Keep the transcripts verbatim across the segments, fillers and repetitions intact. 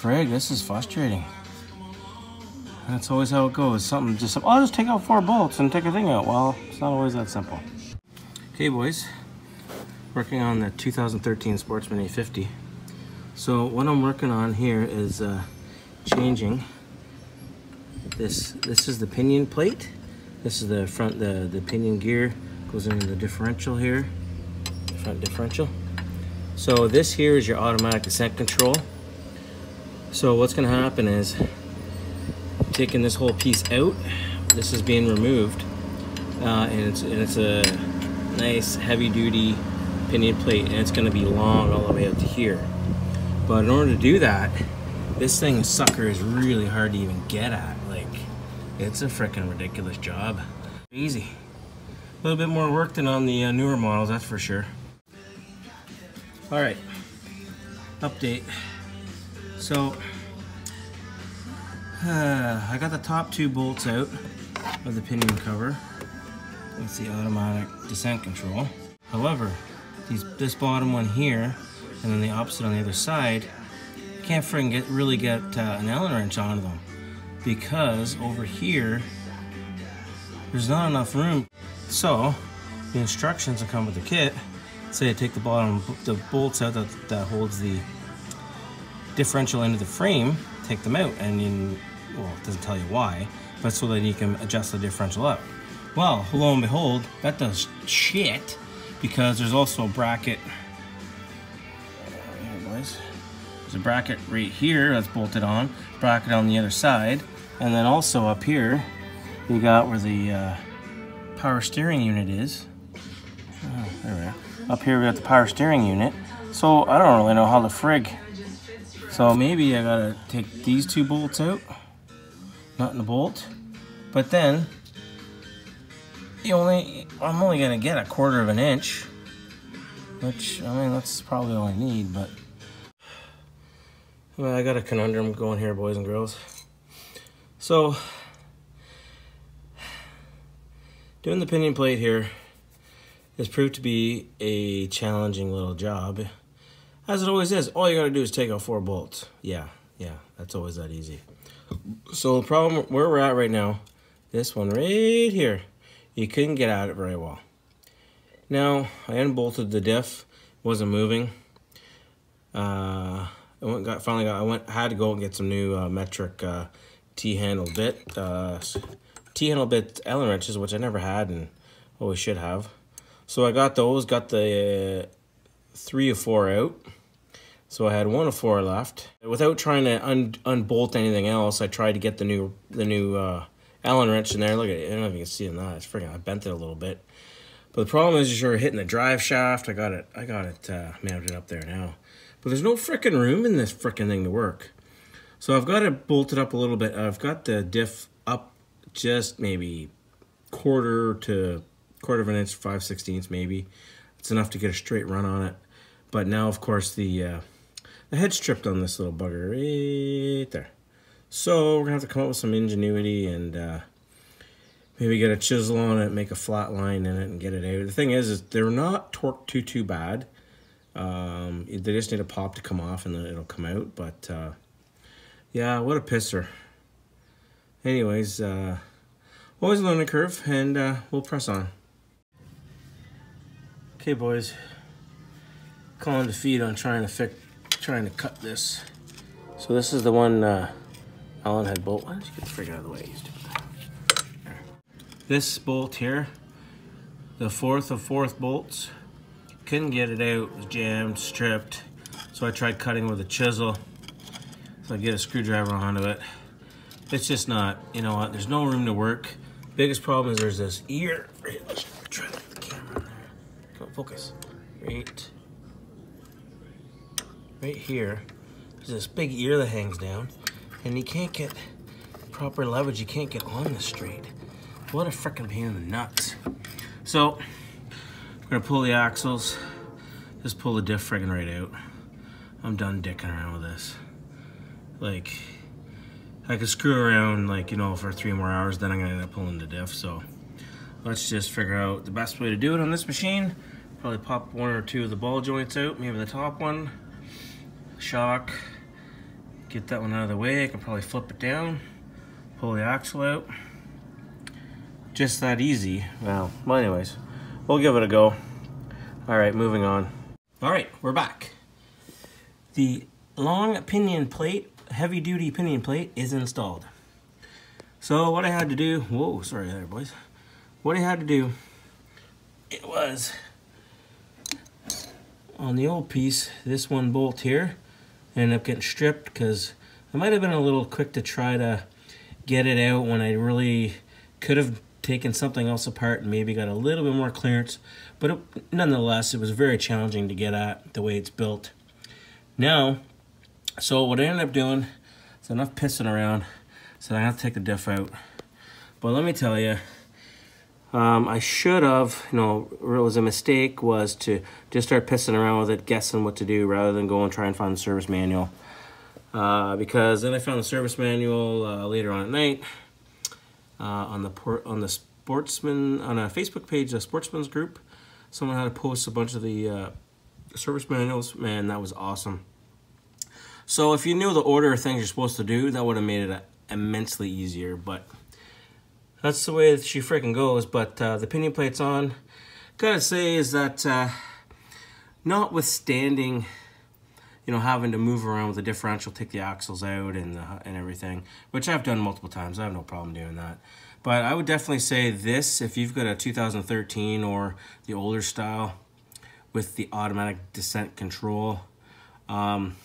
frig, this is frustrating. That's always how it goes. Something just, oh, I'll just take out four bolts and take a thing out. Well, it's not always that simple. Okay, boys, working on the two thousand thirteen Sportsman eight fifty. So what I'm working on here is uh, changing this. This is the pinion plate. This is the front, the, the pinion gear goes into the differential here, front differential. So this here is your automatic descent control. So what's gonna happen is, taking this whole piece out, this is being removed, uh, and it's and it's a nice heavy-duty pinion plate, and it's going to be long all the way up to here. But in order to do that, this thing sucker is really hard to even get at. Like, it's a freaking ridiculous job. Easy, a little bit more work than on the uh, newer models, that's for sure. All right, update. So. Uh, I got the top two bolts out of the pinion cover with the automatic descent control. However, these, this bottom one here, and then the opposite on the other side, can't friggin' get, really get uh, an Allen wrench onto them, because over here there's not enough room. So the instructions that come with the kit say to take the bottom, the bolts out that, that holds the differential into the frame. Take them out, and you, well, it doesn't tell you why, but so that you can adjust the differential up. Well, lo and behold, that does shit, because there's also a bracket. There's a bracket right here that's bolted on, bracket on the other side, and then also up here, you got where the uh, power steering unit is. Oh, there we are. Up here we got the power steering unit. So I don't really know how the frig. So maybe I gotta take these two bolts out, not in the bolt, but then you only, I'm only gonna get a quarter of an inch, which, I mean, that's probably all I need, but well, I got a conundrum going here, boys and girls. So, doing the pinion plate here has proved to be a challenging little job. As it always is, all you gotta do is take out four bolts. Yeah, yeah, that's always that easy. So the problem where we're at right now, this one right here, you couldn't get at it very well. Now, I unbolted the diff, wasn't moving. Uh, I went, got, finally got, I went, had to go and get some new uh, metric uh, T-handle bit, uh, T-handle bit Allen wrenches, which I never had and always should have. So I got those, got the uh, three or four out. So I had one of four left. Without trying to un unbolt anything else, I tried to get the new the new uh, Allen wrench in there. Look at it. I don't know if you can see it in that. It's freaking. I bent it a little bit. But the problem is, you're hitting the drive shaft. I got it. I got it uh, mounted up there now. But there's no freaking room in this freaking thing to work. So I've got it bolted up a little bit. I've got the diff up just maybe quarter to quarter of an inch, five sixteenths maybe. It's enough to get a straight run on it. But now, of course, the uh, the head stripped on this little bugger right there. So we're gonna have to come up with some ingenuity and uh, maybe get a chisel on it, make a flat line in it, and get it out. The thing is, is they're not torqued too too bad. Um, they just need a pop to come off, and then it'll come out. But uh, yeah, what a pisser. Anyways, uh, always a learning curve, and uh, we'll press on. Okay, boys. Calling defeat on trying to fix, trying to cut this. So this is the one uh, Allen had bolt. Why don't you get the frig out of the way? There. This bolt here, the fourth of fourth bolts, couldn't get it out. It was jammed, stripped. So I tried cutting with a chisel. So I get a screwdriver onto it. It's just not. You know what? There's no room to work. Biggest problem is there's this ear. Let's try that. Focus. Right, right here, there's this big ear that hangs down, and you can't get proper leverage, you can't get on this straight. What a freaking pain in the nuts. So, I'm gonna pull the axles, just pull the diff friggin' right out. I'm done dicking around with this. Like, I could screw around, like, you know, for three more hours, then I'm gonna end up pulling the diff, so. Let's just figure out the best way to do it on this machine. Probably pop one or two of the ball joints out, maybe the top one, shock, get that one out of the way. I can probably flip it down, pull the axle out. Just that easy. Wow. Well, anyways, we'll give it a go. All right, moving on. All right, we're back. The long pinion plate, heavy duty pinion plate, is installed. So what I had to do, whoa, sorry there, boys. What I had to do, it was on the old piece, this one bolt here, ended up getting stripped because I might have been a little quick to try to get it out when I really could have taken something else apart and maybe got a little bit more clearance. But it, nonetheless, it was very challenging to get at the way it's built. Now, so what I ended up doing is enough pissing around, so I have to take the diff out. But let me tell you, Um, I should have, you know, it was a mistake was to just start pissing around with it, guessing what to do rather than go and try and find the service manual. Uh, because then I found the service manual uh, later on at night uh, on the port on the sportsman on a Facebook page, the sportsman's group. Someone had to post a bunch of the uh, service manuals. Man, that was awesome. So if you knew the order of things you're supposed to do, that would have made it immensely easier. But that's the way that she freaking goes. But uh, the pinion plate's on. Gotta say is that uh, notwithstanding, you know, having to move around with the differential, take the axles out and the, and everything, which I've done multiple times. I have no problem doing that. But I would definitely say this, if you've got a two thousand thirteen or the older style with the automatic descent control, um,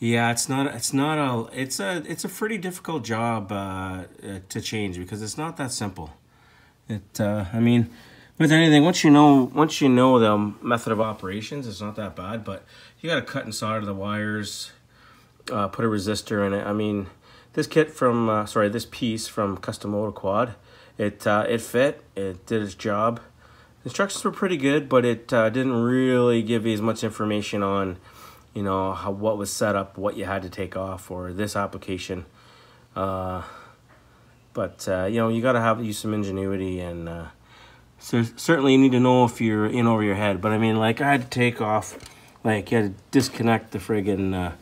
yeah, it's not. It's not a. It's a. It's a pretty difficult job uh, to change because it's not that simple. It. Uh, I mean, with anything, once you know, once you know the method of operations, it's not that bad. But you got to cut and solder the wires, uh, put a resistor in it. I mean, this kit from uh, sorry, this piece from Custom MotoQuad, it uh, it fit. It did its job. The instructions were pretty good, but it uh, didn't really give you as much information on, you know, how, what was set up, what you had to take off, or this application. Uh, but, uh, you know, you got to have use some ingenuity, and uh, so certainly you need to know if you're in over your head. But, I mean, like, I had to take off, like, you had to disconnect the friggin', uh,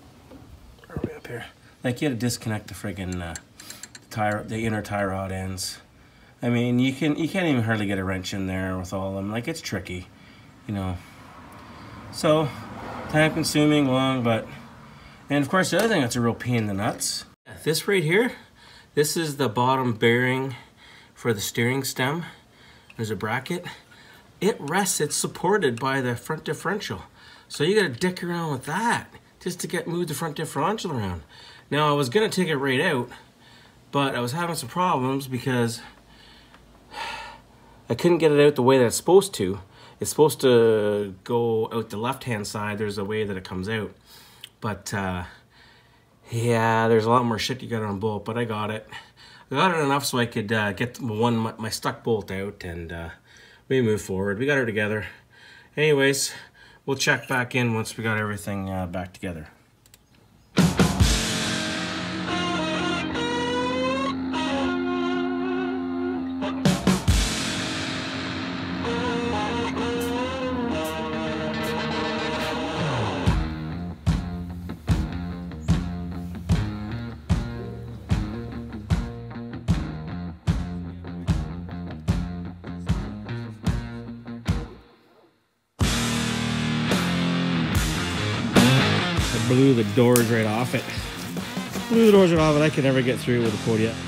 where are we up here? Like, you had to disconnect the friggin' uh, tire, the inner tie rod ends. I mean, you, can, you can't even hardly get a wrench in there with all of them. Like, it's tricky, you know. So time consuming, long, but, and of course the other thing that's a real pain in the nuts, this right here, this is the bottom bearing for the steering stem. There's a bracket. It rests, it's supported by the front differential. So you gotta dick around with that just to get moved the front differential around. Now I was gonna take it right out, but I was having some problems because I couldn't get it out the way that it's supposed to. It's supposed to go out the left-hand side. There's a way that it comes out. But, uh, yeah, there's a lot more shit you got on bolt, but I got it. I got it enough so I could uh, get one my, my stuck bolt out, and uh, we move forward. We got her together. Anyways, we'll check back in once we got everything uh, back together. Blew the doors right off it. Blew the doors right off it. I could never get through with the podium.